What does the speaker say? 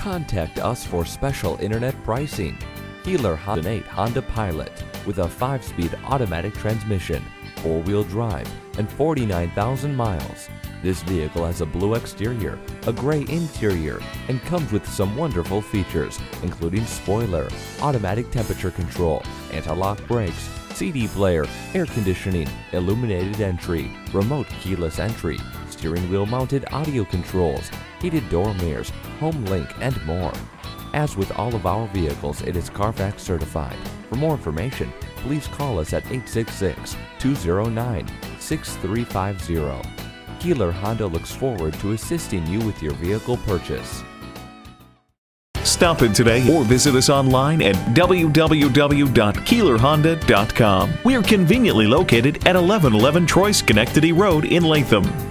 Contact us for special internet pricing. Keeler Honda Pilot with a 5-speed automatic transmission, 4-wheel drive, and 49,000 miles. This vehicle has a blue exterior, a gray interior, and comes with some wonderful features, including spoiler, automatic temperature control, anti-lock brakes, CD player, air conditioning, illuminated entry, remote keyless entry, steering wheel mounted audio controls, heated door mirrors, HomeLink, and more. As with all of our vehicles, it is Carfax certified. For more information, please call us at 866-209-6350. Keeler Honda looks forward to assisting you with your vehicle purchase. Stop in today or visit us online at www.keelerhonda.com. We are conveniently located at 1111 Troy Schenectady Road in Latham.